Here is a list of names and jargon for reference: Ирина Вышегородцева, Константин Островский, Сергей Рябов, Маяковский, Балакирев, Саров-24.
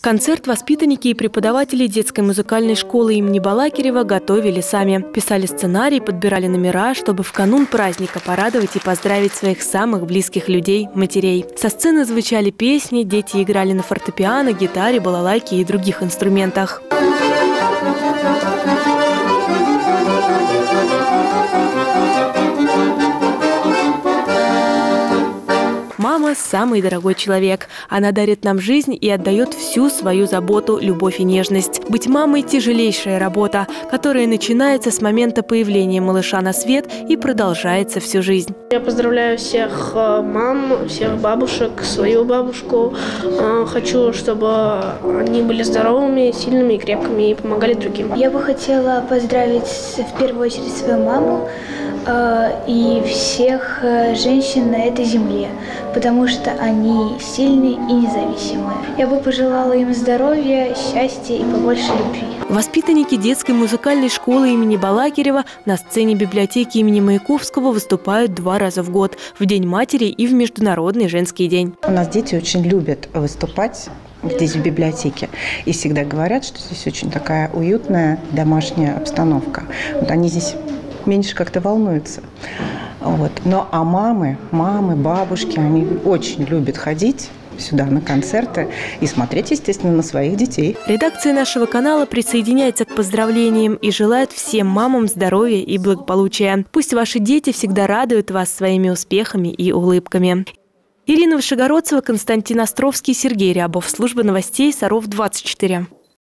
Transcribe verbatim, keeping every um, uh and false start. Концерт воспитанники и преподаватели детской музыкальной школы имени Балакирева готовили сами. Писали сценарий, подбирали номера, чтобы в канун праздника порадовать и поздравить своих самых близких людей – матерей. Со сцены звучали песни, дети играли на фортепиано, гитаре, балалайке и других инструментах. Мама – самый дорогой человек. Она дарит нам жизнь и отдает всю свою заботу, любовь и нежность. Быть мамой – тяжелейшая работа, которая начинается с момента появления малыша на свет и продолжается всю жизнь. Я поздравляю всех мам, всех бабушек, свою бабушку. Хочу, чтобы они были здоровыми, сильными и крепкими и помогали другим. Я бы хотела поздравить в первую очередь свою маму и всех женщин на этой земле, потому что они сильные и независимые. Я бы пожелала им здоровья, счастья и побольше любви. Воспитанники детской музыкальной школы имени Балакирева на сцене библиотеки имени Маяковского выступают два раза в год – в День матери и в Международный женский день. У нас дети очень любят выступать здесь, в библиотеке. И всегда говорят, что здесь очень такая уютная домашняя обстановка. Вот они здесь меньше как-то волнуются. Вот. Но а мамы, мамы, бабушки, они очень любят ходить сюда на концерты и смотреть, естественно, на своих детей. Редакция нашего канала присоединяется к поздравлениям и желает всем мамам здоровья и благополучия. Пусть ваши дети всегда радуют вас своими успехами и улыбками. Ирина Вышегородцева, Константин Островский, Сергей Рябов. Служба новостей Саров двадцать четыре.